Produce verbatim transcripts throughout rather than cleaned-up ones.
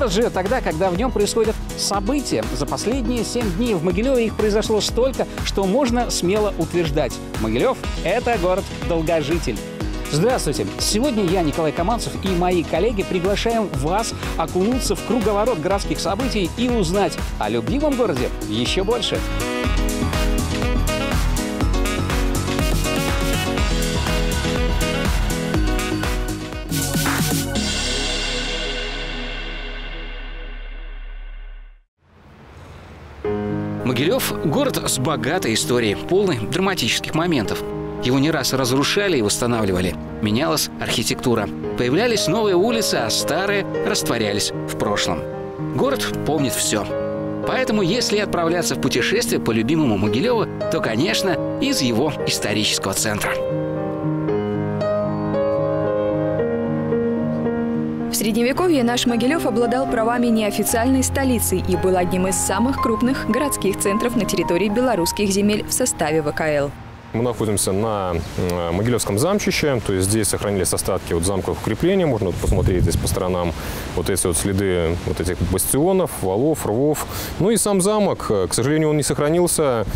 Город живет тогда, когда в нем происходят события. За последние семь дней в Могилеве их произошло столько, что можно смело утверждать: Могилев – это город-долгожитель. Здравствуйте! Сегодня я, Николай Команцев, и мои коллеги приглашаем вас окунуться в круговорот городских событий и узнать о любимом городе еще больше. Могилев – город с богатой историей, полный драматических моментов. Его не раз разрушали и восстанавливали. Менялась архитектура. Появлялись новые улицы, а старые растворялись в прошлом. Город помнит все. Поэтому, если отправляться в путешествие по любимому Могилеву, то, конечно, из его исторического центра. В Средневековье наш Могилев обладал правами неофициальной столицы и был одним из самых крупных городских центров на территории белорусских земель в составе вэ ка эл. Мы находимся на Могилевском замчище, то есть здесь сохранились остатки вот замковых укреплений. Можно вот посмотреть здесь по сторонам вот эти вот следы вот этих бастионов, валов, рвов. Ну и сам замок, к сожалению, он не сохранился.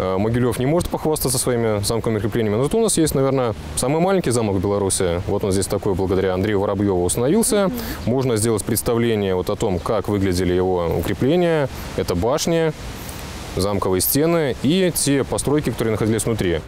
Могилев не может похвастаться своими замковыми укреплениями. Но зато у нас есть, наверное, самый маленький замок в Беларуси. Вот он здесь такой, благодаря Андрею Воробьеву, установился. Можно сделать представление вот о том, как выглядели его укрепления. Это башни, замковые стены и те постройки, которые находились внутри.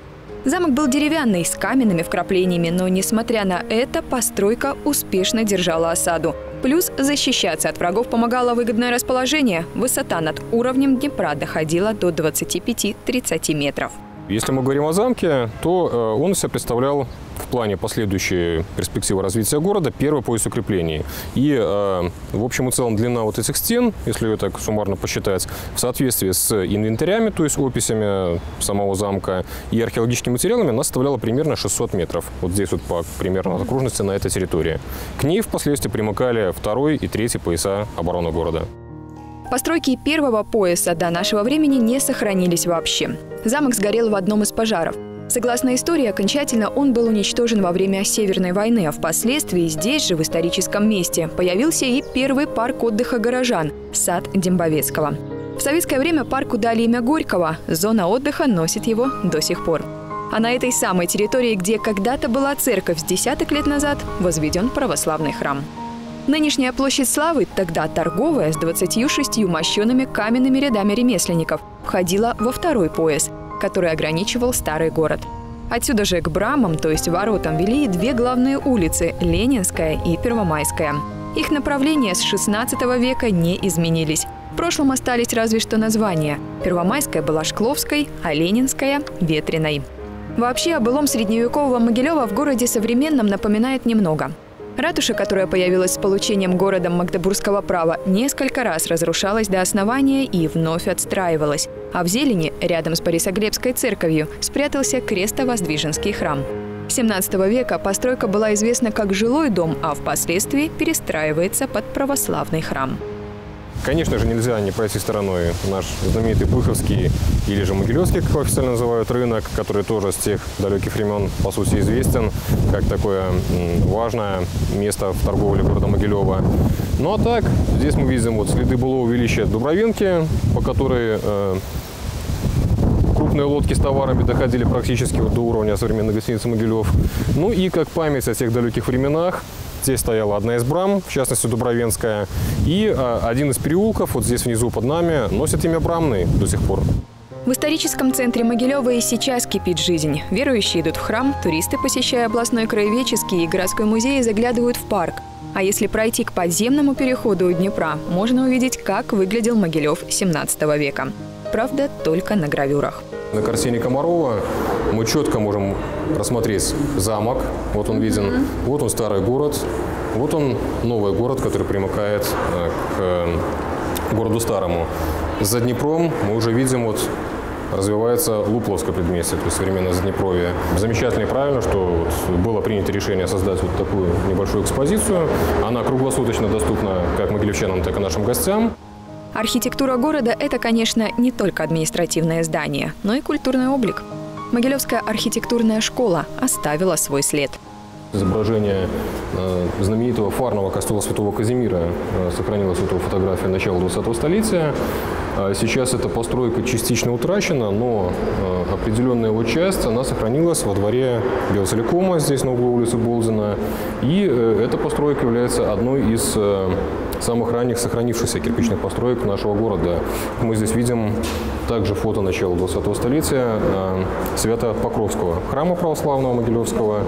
Замок был деревянный, с каменными вкраплениями, но, несмотря на это, постройка успешно держала осаду. Плюс защищаться от врагов помогало выгодное расположение. Высота над уровнем Днепра доходила до двадцати пяти — тридцати метров. Если мы говорим о замке, то он себя представлял в плане последующей перспективы развития города первый пояс укреплений. И в общем и целом длина вот этих стен, если ее так суммарно посчитать, в соответствии с инвентарями, то есть описями самого замка и археологическими материалами, она составляла примерно шестьсот метров. Вот здесь вот по примерно окружности на этой территории. К ней впоследствии примыкали второй и третий пояса обороны города. Постройки первого пояса до нашего времени не сохранились вообще. Замок сгорел в одном из пожаров. Согласно истории, окончательно он был уничтожен во время Северной войны, а впоследствии здесь же, в историческом месте, появился и первый парк отдыха горожан – сад Дембовецкого. В советское время парку дали имя Горького, зона отдыха носит его до сих пор. А на этой самой территории, где когда-то была церковь, с десяток лет назад возведен православный храм. Нынешняя площадь Славы, тогда торговая, с двадцатью шестью мощенными каменными рядами ремесленников, входила во второй пояс, который ограничивал старый город. Отсюда же к брамам, то есть воротам, вели две главные улицы – Ленинская и Первомайская. Их направления с шестнадцатого века не изменились. В прошлом остались разве что названия. Первомайская была Шкловской, а Ленинская – Ветреной. Вообще о былом средневекового Могилева в городе современном напоминает немного. Ратуша, которая появилась с получением городом магдебургского права, несколько раз разрушалась до основания и вновь отстраивалась. А в зелени, рядом с Борисоглебской церковью, спрятался крестовоздвиженский храм. С семнадцатого века постройка была известна как жилой дом, а впоследствии перестраивается под православный храм. Конечно же, нельзя не пройти стороной наш знаменитый Быховский, или же Могилевский, как его официально называют, рынок, который тоже с тех далеких времен, по сути, известен, как такое важное место в торговле города Могилева. Ну а так, здесь мы видим вот следы былого величия Дубровинки, по которой э, крупные лодки с товарами доходили практически вот до уровня современной гостиницы Могилев. Ну и как память о тех далеких временах, здесь стояла одна из брам, в частности Дубровенская, и э, один из переулков, вот здесь внизу под нами, носит имя Брамный до сих пор. В историческом центре Могилева и сейчас кипит жизнь. Верующие идут в храм, туристы, посещая областной краеведческий и городской музей, заглядывают в парк. А если пройти к подземному переходу у Днепра, можно увидеть, как выглядел Могилев семнадцатого века. Правда, только на гравюрах. На картине Комарова мы четко можем рассмотреть замок. Вот он виден. Вот он старый город. Вот он новый город, который примыкает к городу старому. За Днепром мы уже видим, вот развивается Лупловское предместье, то есть современное Заднепровье. Замечательно и правильно, что вот было принято решение создать вот такую небольшую экспозицию. Она круглосуточно доступна как могилевчанам, так и нашим гостям. Архитектура города – это, конечно, не только административное здание, но и культурный облик. Могилевская архитектурная школа оставила свой след. Изображение знаменитого фарного костела Святого Казимира сохранилась эта фотография начала двадцатого столетия. Сейчас эта постройка частично утрачена, но определенная его часть она сохранилась во дворе Белсолекома, здесь на углу улицы Болзина. И эта постройка является одной из самых ранних сохранившихся кирпичных построек нашего города. Мы здесь видим также фото начала двадцатого столетия Свято-Покровского храма православного Могилевского,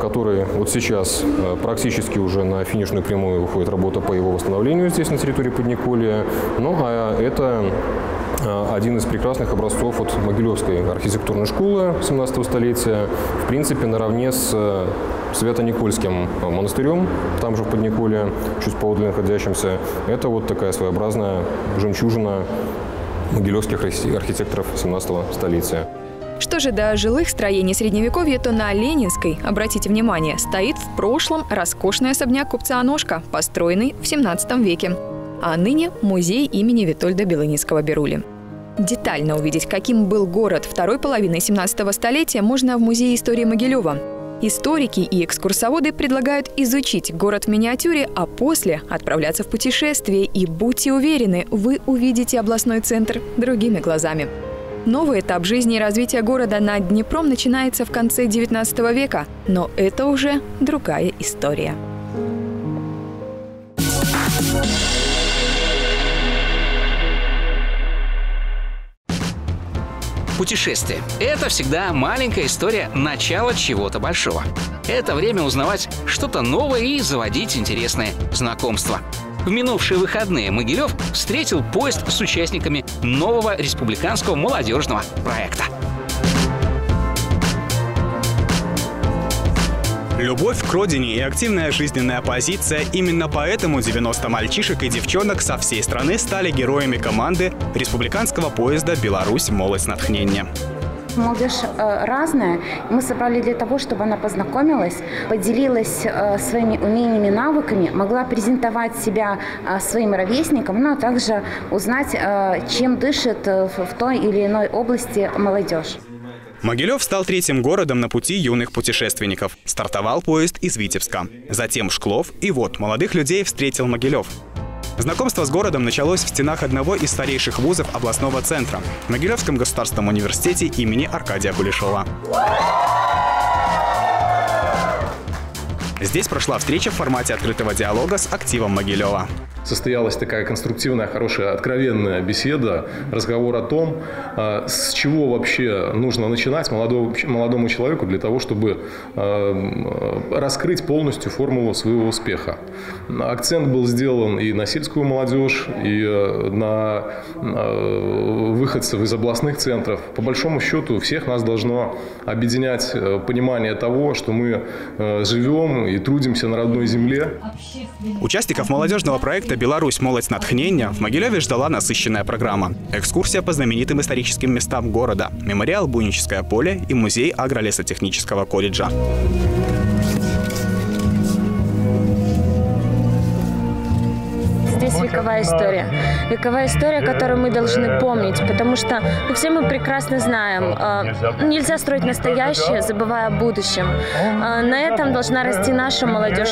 который вот сейчас практически уже на финишную прямую выходит работа по его восстановлению здесь, на территории Подниколья. Ну, а это один из прекрасных образцов от Могилевской архитектурной школы семнадцатого столетия, в принципе, наравне с Свято-Никольским монастырем, там же в Подниколье, чуть поодаль находящимся. Это вот такая своеобразная жемчужина могилевских архитекторов семнадцатого столетия. Что же до жилых строений Средневековья, то на Ленинской, обратите внимание, стоит в прошлом роскошный особняк купца Аношка, построенный в семнадцатом веке, а ныне музей имени Витольда Бялыницкого-Бирули. Детально увидеть, каким был город второй половины семнадцатого столетия, можно в Музее истории Могилева. Историки и экскурсоводы предлагают изучить город в миниатюре, а после отправляться в путешествие. И будьте уверены, вы увидите областной центр другими глазами. Новый этап жизни и развития города над Днепром начинается в конце девятнадцатого века, но это уже другая история. Путешествие – это всегда маленькая история начала чего-то большого. Это время узнавать что-то новое и заводить интересные знакомства. В минувшие выходные Могилев встретил поезд с участниками нового республиканского молодежного проекта. Любовь к родине и активная жизненная позиция – именно поэтому девяносто мальчишек и девчонок со всей страны стали героями команды республиканского поезда «Беларусь. Молодь. Натхнение». Молодежь разная. Мы собрали для того, чтобы она познакомилась, поделилась своими умениями, навыками, могла презентовать себя своим ровесникам, но также узнать, чем дышит в той или иной области молодежь. Могилев стал третьим городом на пути юных путешественников. Стартовал поезд из Витебска, затем Шклов, и вот молодых людей встретил Могилев. Знакомство с городом началось в стенах одного из старейших вузов областного центра – в Могилевском государственном университете имени Аркадия Кулешова. Здесь прошла встреча в формате открытого диалога с активом Могилева. Состоялась такая конструктивная, хорошая, откровенная беседа, разговор о том, с чего вообще нужно начинать молодому, молодому человеку для того, чтобы раскрыть полностью формулу своего успеха. Акцент был сделан и на сельскую молодежь, и на выходцев из областных центров. По большому счету, всех нас должно объединять понимание того, что мы живем и трудимся на родной земле. Участников молодежного проекта «Беларусь. Молодь. Натхнение» в Могилеве ждала насыщенная программа. Экскурсия по знаменитым историческим местам города, мемориал «Бунническое поле» и музей агролесотехнического колледжа. Здесь вековая история. Вековая история, которую мы должны помнить, потому что все мы прекрасно знаем, нельзя строить настоящее, забывая о будущем. На этом должна расти наша молодежь.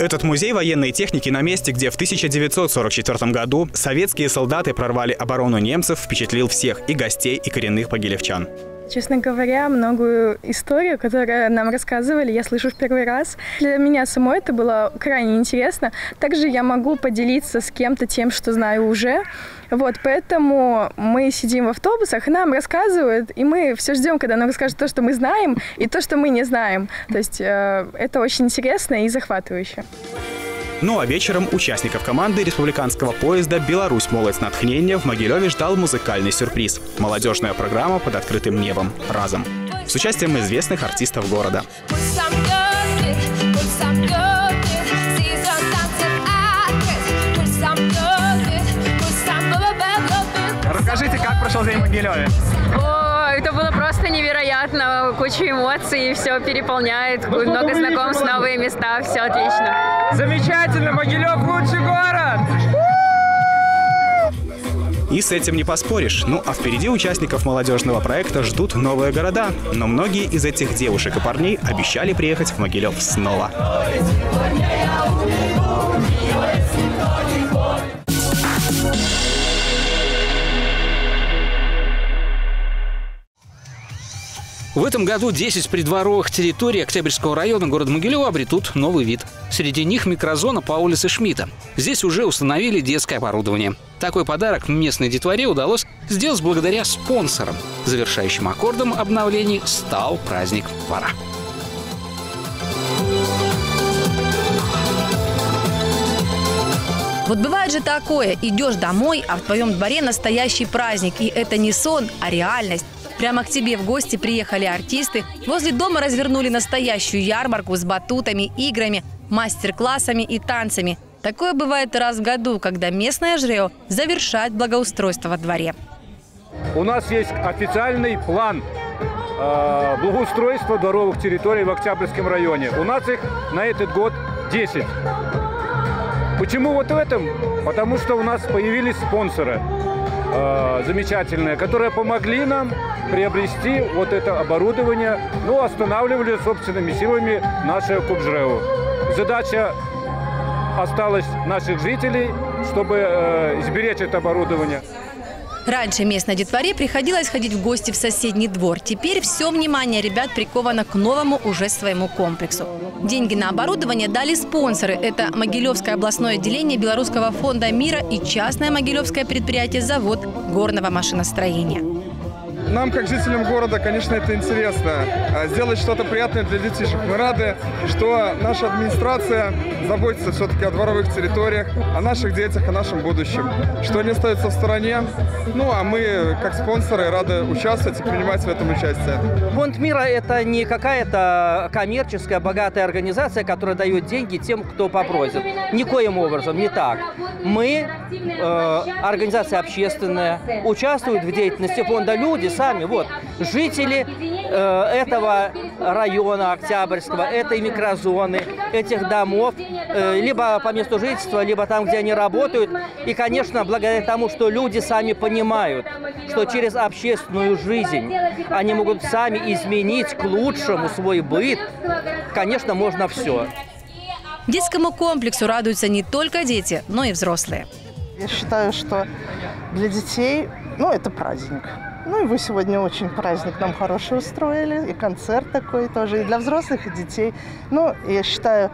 Этот музей военной техники на месте, где в тысяча девятьсот сорок четвёртом году советские солдаты прорвали оборону немцев, впечатлил всех – и гостей, и коренных могилевчан. Честно говоря, многую историю, которую нам рассказывали, я слышу в первый раз. Для меня самой это было крайне интересно. Также я могу поделиться с кем-то тем, что знаю уже. Вот, поэтому мы сидим в автобусах, нам рассказывают, и мы все ждем, когда нам расскажут то, что мы знаем, и то, что мы не знаем. То есть э, это очень интересно и захватывающе. Ну а вечером участников команды республиканского поезда «Беларусь. Молодь. Натхнение» в Могилеве ждал музыкальный сюрприз. Молодежная программа под открытым небом разом с участием известных артистов города. Расскажите, как прошел день в Могилеве? О, это было просто невероятно. Куча эмоций, все переполняет, много знакомств, новые места, все отлично. Замечательно, Могилев лучший город! И с этим не поспоришь. Ну а впереди участников молодежного проекта ждут новые города. Но многие из этих девушек и парней обещали приехать в Могилев снова. В этом году десять придворовых территорий Октябрьского района города Могилева обретут новый вид. Среди них микрозона по улице Шмидта. Здесь уже установили детское оборудование. Такой подарок местной детворе удалось сделать благодаря спонсорам. Завершающим аккордом обновлений стал праздник двора. Вот бывает же такое, идешь домой, а в твоем дворе настоящий праздник. И это не сон, а реальность. Прямо к тебе в гости приехали артисты. Возле дома развернули настоящую ярмарку с батутами, играми, мастер-классами и танцами. Такое бывает раз в году, когда местное жрео завершает благоустройство во дворе. У нас есть официальный план э, благоустройства дворовых территорий в Октябрьском районе. У нас их на этот год десять. Почему вот в этом? Потому что у нас появились спонсоры замечательные, которые помогли нам приобрести вот это оборудование, но останавливали собственными силами наше Кубжрео. Задача осталась наших жителей, чтобы э, изберечь это оборудование. Раньше местной детворе приходилось ходить в гости в соседний двор. Теперь все внимание ребят приковано к новому уже своему комплексу. Деньги на оборудование дали спонсоры. Это Могилевское областное отделение Белорусского фонда мира и частное могилевское предприятие «Завод горного машиностроения». Нам, как жителям города, конечно, это интересно. Сделать что-то приятное для детишек. Мы рады, что наша администрация заботится все-таки о дворовых территориях, о наших детях, о нашем будущем. Что они остаются в стороне. Ну, а мы, как спонсоры, рады участвовать и принимать в этом участие. Фонд мира – это не какая-то коммерческая, богатая организация, которая дает деньги тем, кто попросит. Никоим образом, не так. Мы, э, организация общественная, участвуют в деятельности фонда люди, сами, вот, жители э, этого района Октябрьского, этой микрозоны, этих домов, э, либо по месту жительства, либо там, где они работают. И, конечно, благодаря тому, что люди сами понимают, что через общественную жизнь они могут сами изменить к лучшему свой быт, конечно, можно все. Детскому комплексу радуются не только дети, но и взрослые. Я считаю, что для детей, ну, это праздник. Ну и вы сегодня очень праздник нам хороший устроили, и концерт такой тоже, и для взрослых, и детей. Ну, я считаю,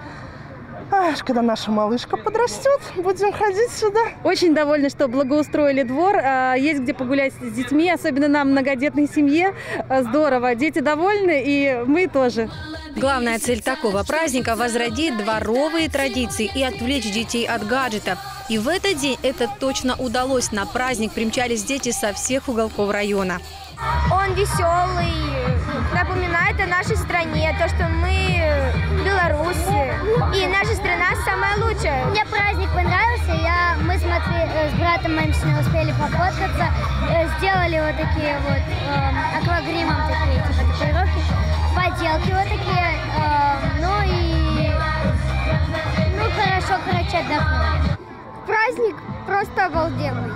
аж когда наша малышка подрастет, будем ходить сюда. Очень довольны, что благоустроили двор, есть где погулять с детьми, особенно нам, многодетной семье. Здорово, дети довольны, и мы тоже. Главная цель такого праздника – возродить дворовые традиции и отвлечь детей от гаджетов. И в этот день это точно удалось. На праздник примчались дети со всех уголков района. Он веселый, напоминает о нашей стране, то, что мы белорусы. И наша страна самая лучшая. Мне праздник понравился. Я, мы с, Матве, с братом моим не успели пофоткаться. Сделали вот такие вот э, аквагримом такие типа, татуировки, поделки вот такие. Э, ну и ну хорошо, короче, отдохнули. Праздник просто обалденный.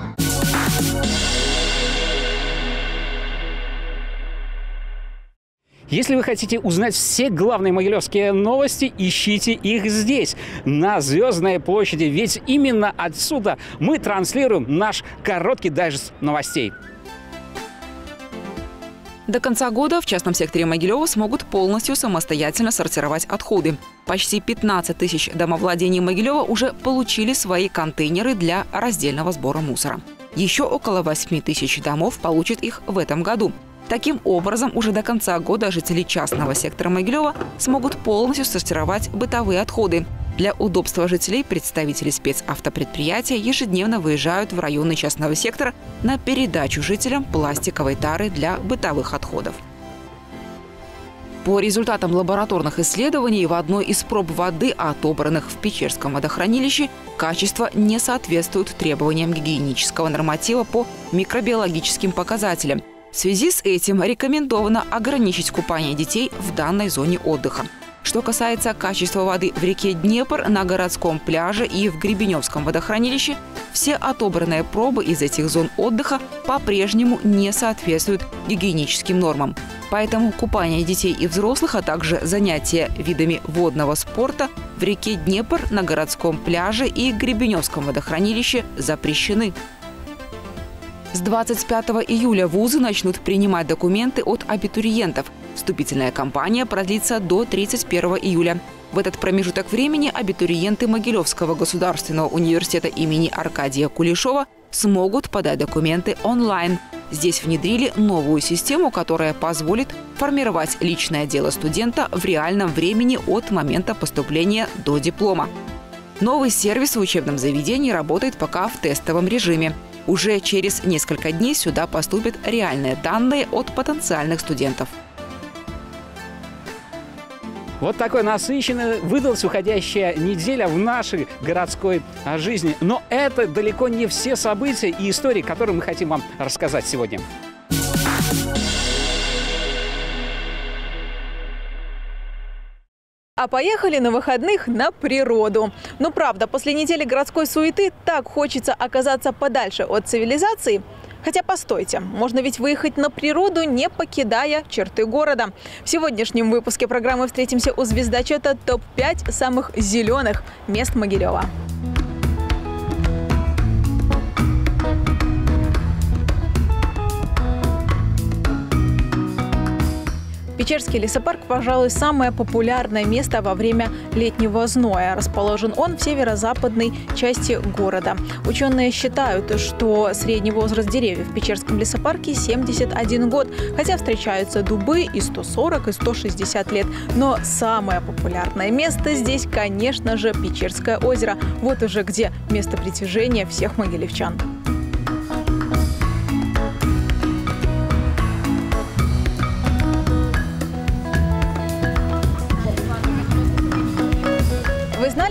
Если вы хотите узнать все главные могилевские новости, ищите их здесь, на Звездной площади. Ведь именно отсюда мы транслируем наш короткий дайджест новостей. До конца года в частном секторе Могилева смогут полностью самостоятельно сортировать отходы. Почти пятнадцать тысяч домовладений Могилева уже получили свои контейнеры для раздельного сбора мусора. Еще около восьми тысяч домов получат их в этом году. Таким образом, уже до конца года жители частного сектора Могилева смогут полностью сортировать бытовые отходы. Для удобства жителей представители спецавтопредприятия ежедневно выезжают в районы частного сектора на передачу жителям пластиковой тары для бытовых отходов. По результатам лабораторных исследований в одной из проб воды, отобранных в Печерском водохранилище, качество не соответствует требованиям гигиенического норматива по микробиологическим показателям. В связи с этим рекомендовано ограничить купание детей в данной зоне отдыха. Что касается качества воды в реке Днепр, на городском пляже и в Гребеневском водохранилище, все отобранные пробы из этих зон отдыха по-прежнему не соответствуют гигиеническим нормам. Поэтому купание детей и взрослых, а также занятия видами водного спорта в реке Днепр, на городском пляже и Гребеневском водохранилище запрещены. С двадцать пятого июля вузы начнут принимать документы от абитуриентов. Вступительная кампания продлится до тридцать первого июля. В этот промежуток времени абитуриенты Могилевского государственного университета имени Аркадия Кулешова смогут подать документы онлайн. Здесь внедрили новую систему, которая позволит формировать личное дело студента в реальном времени от момента поступления до диплома. Новый сервис в учебном заведении работает пока в тестовом режиме. Уже через несколько дней сюда поступят реальные данные от потенциальных студентов. Вот такой насыщенный выдалась уходящая неделя в нашей городской жизни. Но это далеко не все события и истории, которые мы хотим вам рассказать сегодня. А поехали на выходных на природу. Но правда, после недели городской суеты так хочется оказаться подальше от цивилизации. Хотя постойте, можно ведь выехать на природу, не покидая черты города. В сегодняшнем выпуске программы «Встретимся у Звездочета» топ пять самых зеленых мест Могилева. Печерский лесопарк, пожалуй, самое популярное место во время летнего зноя. Расположен он в северо-западной части города. Ученые считают, что средний возраст деревьев в Печерском лесопарке семьдесят один год, хотя встречаются дубы и сто сорок, и сто шестьдесят лет. Но самое популярное место здесь, конечно же, Печерское озеро. Вот уже где место притяжения всех могилевчан.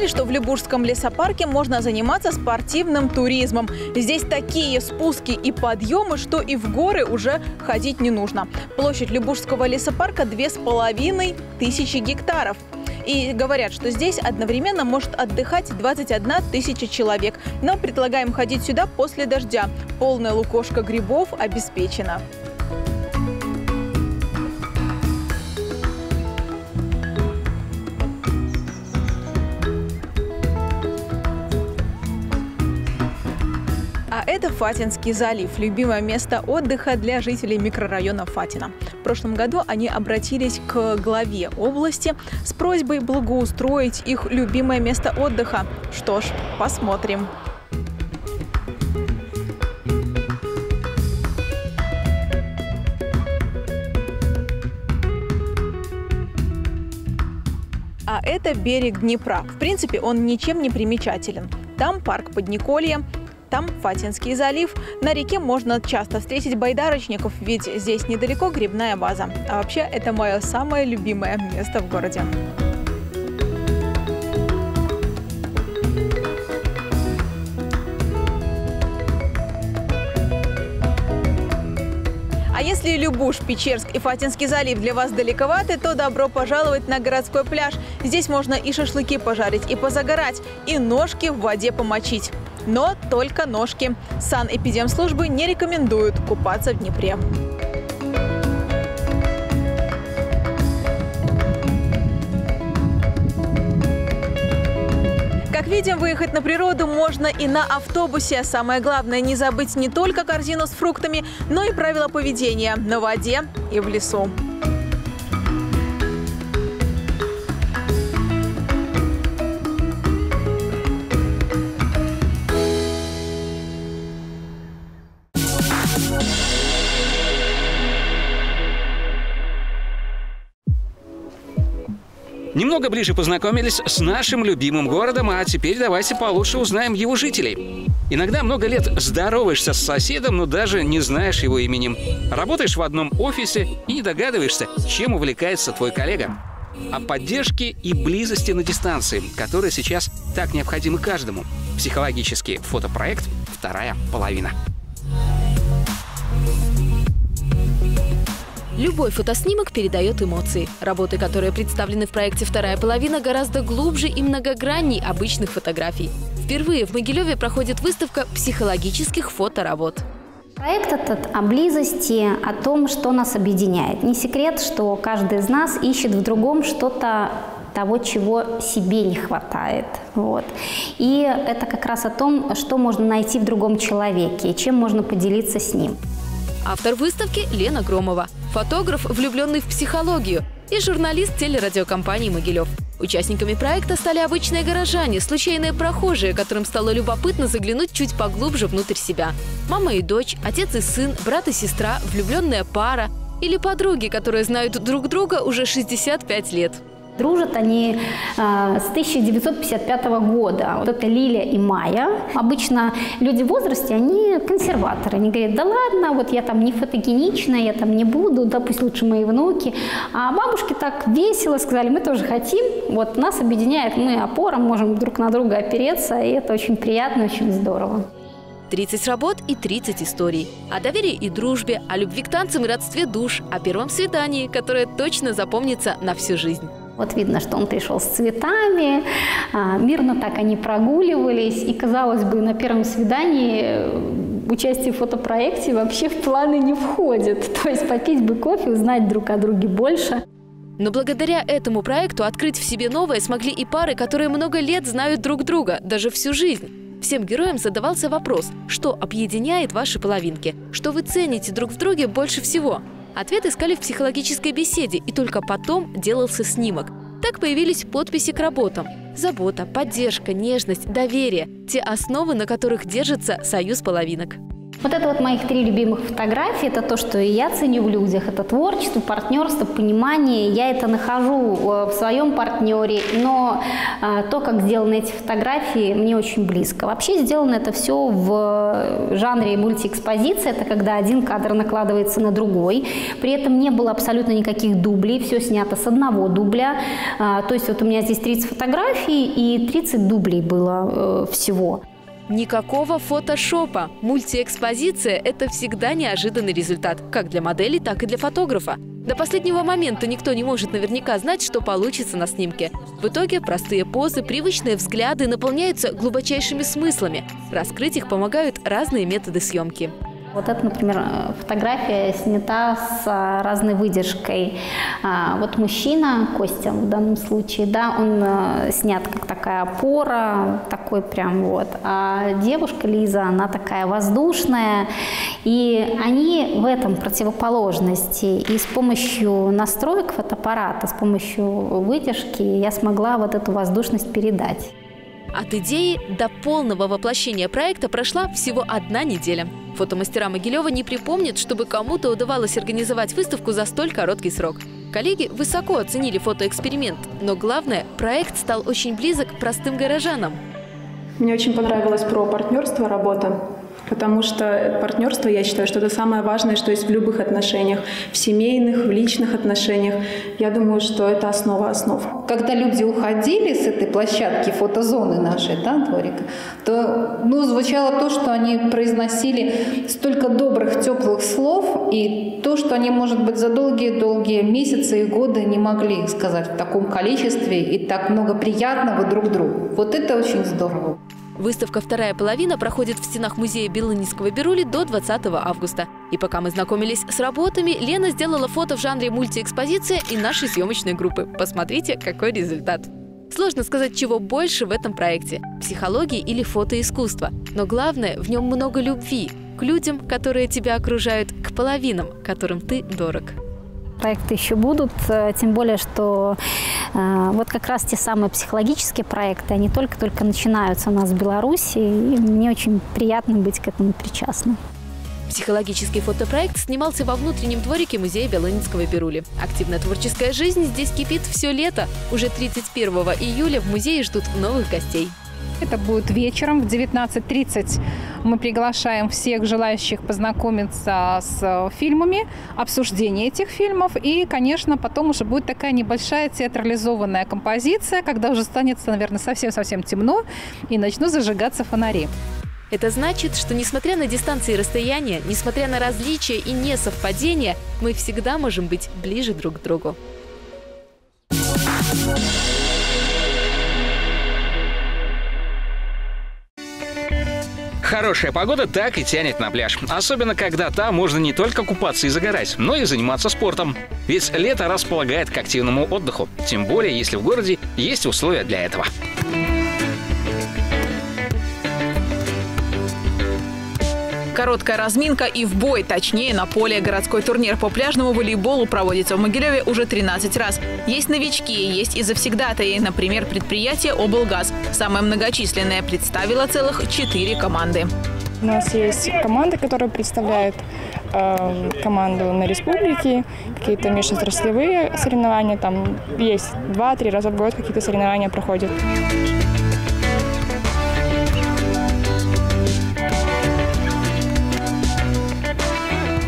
Что в Лебужском лесопарке можно заниматься спортивным туризмом. Здесь такие спуски и подъемы, что и в горы уже ходить не нужно. Площадь Лебужского лесопарка две с половиной тысячи гектаров. И говорят, что здесь одновременно может отдыхать двадцать одна тысяча человек. Но предлагаем ходить сюда после дождя. Полная лукошка грибов обеспечена. А это Фатинский залив – любимое место отдыха для жителей микрорайона Фатина. В прошлом году они обратились к главе области с просьбой благоустроить их любимое место отдыха. Что ж, посмотрим. А это берег Днепра. В принципе, он ничем не примечателен. Там парк Подниколья. Там Фатинский залив. На реке можно часто встретить байдарочников, ведь здесь недалеко грибная база. А вообще, это мое самое любимое место в городе. Если Любуш, Печерск и Фатинский залив для вас далековаты, то добро пожаловать на городской пляж. Здесь можно и шашлыки пожарить, и позагорать, и ножки в воде помочить. Но только ножки. Санэпидемслужбы не рекомендуют купаться в Днепре. Как видим, выехать на природу можно и на автобусе. Самое главное – не забыть не только корзину с фруктами, но и правила поведения на воде и в лесу. Немного ближе познакомились с нашим любимым городом, а теперь давайте получше узнаем его жителей. Иногда много лет здороваешься с соседом, но даже не знаешь его именем. Работаешь в одном офисе и не догадываешься, чем увлекается твой коллега. О поддержке и близости на дистанции, которые сейчас так необходимы каждому. Психологический фотопроект «Вторая половина». Любой фотоснимок передает эмоции. Работы, которые представлены в проекте «Вторая половина», гораздо глубже и многогранней обычных фотографий. Впервые в Могилеве проходит выставка психологических фоторабот. Проект этот о близости, о том, что нас объединяет. Не секрет, что каждый из нас ищет в другом что-то того, чего себе не хватает. Вот. И это как раз о том, что можно найти в другом человеке, чем можно поделиться с ним. Автор выставки Лена Громова, фотограф, влюбленный в психологию, и журналист телерадиокомпании «Могилев». Участниками проекта стали обычные горожане, случайные прохожие, которым стало любопытно заглянуть чуть поглубже внутрь себя. Мама и дочь, отец и сын, брат и сестра, влюбленная пара или подруги, которые знают друг друга уже шестьдесят пять лет. Дружат они э, с тысяча девятьсот пятьдесят пятого года. Вот это Лилия и Майя. Обычно люди в возрасте, они консерваторы. Они говорят: да ладно, вот я там не фотогеничная, я там не буду, да пусть лучше мои внуки. А бабушки так весело сказали: мы тоже хотим. Вот нас объединяет, мы опора, можем друг на друга опереться. И это очень приятно, очень здорово. тридцать работ и тридцать историй. О доверии и дружбе, о любви к танцам и родстве душ, о первом свидании, которое точно запомнится на всю жизнь. Вот видно, что он пришел с цветами, мирно так они прогуливались. И, казалось бы, на первом свидании участие в фотопроекте вообще в планы не входит. То есть попить бы кофе, узнать друг о друге больше. Но благодаря этому проекту открыть в себе новое смогли и пары, которые много лет знают друг друга, даже всю жизнь. Всем героям задавался вопрос: что объединяет ваши половинки? Что вы цените друг в друге больше всего? Ответ искали в психологической беседе, и только потом делался снимок. Так появились подписи к работам. Забота, поддержка, нежность, доверие – те основы, на которых держится союз половинок. Вот это вот моих три любимых фотографии. Это то, что я ценю в людях. Это творчество, партнерство, понимание. Я это нахожу в своем партнере, но то, как сделаны эти фотографии, мне очень близко. Вообще сделано это все в жанре мультиэкспозиции. Это когда один кадр накладывается на другой. При этом не было абсолютно никаких дублей. Все снято с одного дубля. То есть вот у меня здесь тридцать фотографий и тридцать дублей было всего. Никакого фотошопа. Мультиэкспозиция – это всегда неожиданный результат, как для модели, так и для фотографа. До последнего момента никто не может наверняка знать, что получится на снимке. В итоге простые позы, привычные взгляды наполняются глубочайшими смыслами. Раскрыть их помогают разные методы съемки. Вот это, например, фотография снята с разной выдержкой. Вот мужчина, Костя в данном случае, да, он снят как такая опора, такой прям вот. А девушка Лиза, она такая воздушная. И они в этом противоположности. И с помощью настроек фотоаппарата, с помощью выдержки я смогла вот эту воздушность передать. От идеи до полного воплощения проекта прошла всего одна неделя. Фотомастера Могилева не припомнят, чтобы кому-то удавалось организовать выставку за столь короткий срок. Коллеги высоко оценили фотоэксперимент, но главное, проект стал очень близок к простым горожанам. Мне очень понравилось про партнерство работа. Потому что партнерство, я считаю, что это самое важное, что есть в любых отношениях, в семейных, в личных отношениях. Я думаю, что это основа основ. Когда люди уходили с этой площадки, фотозоны нашей, да, дворика, то ну, звучало то, что они произносили столько добрых, теплых слов, и то, что они, может быть, за долгие-долгие месяцы и годы не могли сказать в таком количестве и так много приятного друг другу. Вот это очень здорово. Выставка «Вторая половина» проходит в стенах музея Бялыницкого-Бирули до двадцатого августа. И пока мы знакомились с работами, Лена сделала фото в жанре мультиэкспозиция и нашей съемочной группы. Посмотрите, какой результат. Сложно сказать, чего больше в этом проекте – психологии или фотоискусства. Но главное, в нем много любви к людям, которые тебя окружают, к половинам, которым ты дорог. Проекты еще будут, тем более, что э, вот как раз те самые психологические проекты, они только-только начинаются у нас в Беларуси, и мне очень приятно быть к этому причастным. Психологический фотопроект снимался во внутреннем дворике музея Бялыницкого-Бирули. Активная творческая жизнь здесь кипит все лето. Уже тридцать первого июля в музее ждут новых гостей. Это будет вечером в девятнадцать тридцать. Мы приглашаем всех желающих познакомиться с фильмами, обсуждение этих фильмов. И, конечно, потом уже будет такая небольшая театрализованная композиция, когда уже станет, наверное, совсем-совсем темно и начнут зажигаться фонари. Это значит, что несмотря на дистанции и расстояния, несмотря на различия и несовпадения, мы всегда можем быть ближе друг к другу. Хорошая погода так и тянет на пляж. Особенно, когда там можно не только купаться и загорать, но и заниматься спортом. Ведь лето располагает к активному отдыху. Тем более, если в городе есть условия для этого. Короткая разминка и в бой. Точнее, на поле городской турнир по пляжному волейболу проводится в Могилеве уже тринадцать раз. Есть новички, есть и завсегдатаи. Например, предприятие «ОБЛГАЗ». Самое многочисленное представило целых четыре команды. У нас есть команда, которая представляет э, команду на республике, какие-то межотраслевые соревнования. Там есть два-три раза в год какие-то соревнования проходят.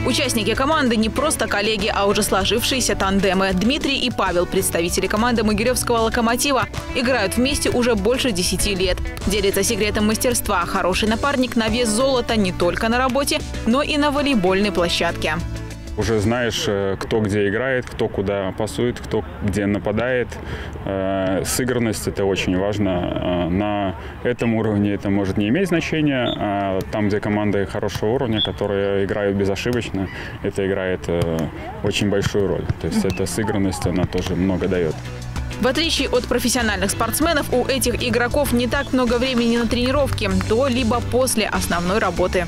Участники команды не просто коллеги, а уже сложившиеся тандемы. Дмитрий и Павел, представители команды Могилевского «Локомотива», играют вместе уже больше десяти лет. Делятся секретом мастерства. Хороший напарник на вес золота не только на работе, но и на волейбольной площадке. Уже знаешь, кто где играет, кто куда пасует, кто где нападает. Сыгранность – это очень важно. На этом уровне это может не иметь значения, а там, где команды хорошего уровня, которые играют безошибочно, это играет очень большую роль. То есть эта сыгранность, она тоже много дает. В отличие от профессиональных спортсменов, у этих игроков не так много времени на тренировки до либо после основной работы.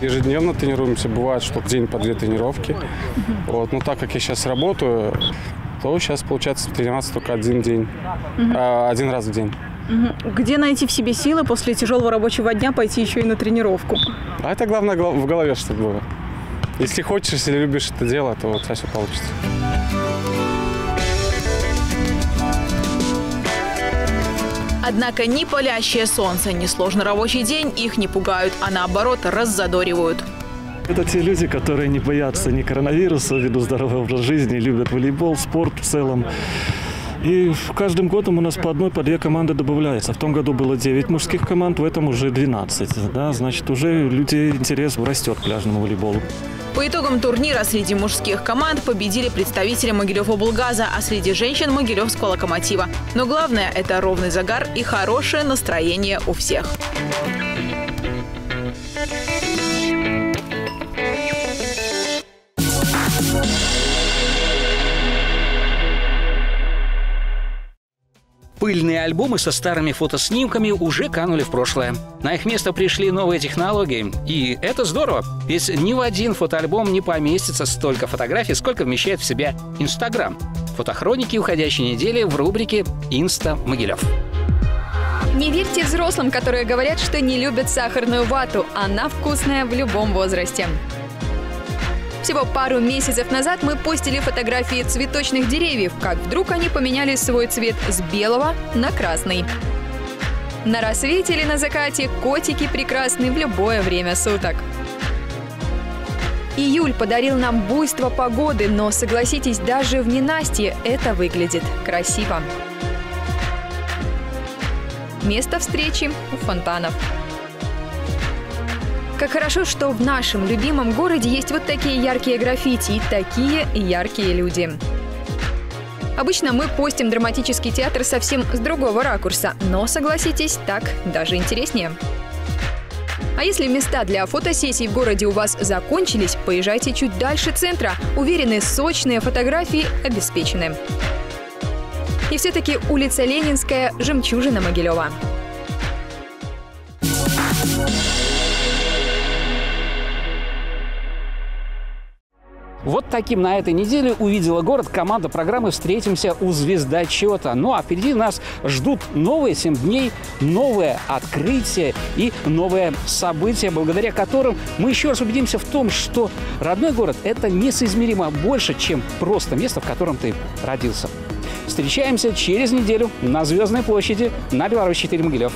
Ежедневно тренируемся, бывает, что в день по две тренировки. Вот. Но так как я сейчас работаю, то сейчас получается тренироваться только один день, угу. а, один раз в день. Угу. Где найти в себе силы после тяжелого рабочего дня пойти еще и на тренировку? А это главное в голове, чтобы было. Если хочешь, если любишь это дело, то вот все получится. Однако ни палящее солнце, ни сложный рабочий день их не пугают, а наоборот раззадоривают. Это те люди, которые не боятся ни коронавируса, ведут здоровый образ жизни, любят волейбол, спорт в целом. И каждым годом у нас по одной, по две команды добавляется. В том году было девять мужских команд, в этом уже двенадцать. Да? Значит, уже людей интерес растет к пляжному волейболу. По итогам турнира среди мужских команд победили представители Могилевоблгаза, а среди женщин – Могилевского «Локомотива». Но главное – это ровный загар и хорошее настроение у всех. Пыльные альбомы со старыми фотоснимками уже канули в прошлое. На их место пришли новые технологии. И это здорово, ведь ни в один фотоальбом не поместится столько фотографий, сколько вмещает в себя Инстаграм. Фотохроники уходящей недели в рубрике «Инста Могилев». Не верьте взрослым, которые говорят, что не любят сахарную вату. Она вкусная в любом возрасте. Всего пару месяцев назад мы постили фотографии цветочных деревьев, как вдруг они поменяли свой цвет с белого на красный. На рассвете или на закате котики прекрасны в любое время суток. Июль подарил нам буйство погоды, но, согласитесь, даже в ненастье это выглядит красиво. Место встречи у фонтанов. Как хорошо, что в нашем любимом городе есть вот такие яркие граффити и такие яркие люди. Обычно мы постим драматический театр совсем с другого ракурса, но, согласитесь, так даже интереснее. А если места для фотосессий в городе у вас закончились, поезжайте чуть дальше центра. Уверены, сочные фотографии обеспечены. И все-таки улица Ленинская – жемчужина Могилева. Вот таким на этой неделе увидела город команда программы «Встретимся у Звездочета». Ну а впереди нас ждут новые семь дней, новые открытия и новые события, благодаря которым мы еще раз убедимся в том, что родной город – это несоизмеримо больше, чем просто место, в котором ты родился. Встречаемся через неделю на Звездной площади на «БЕЛАРУСЬ четыре» Могилев.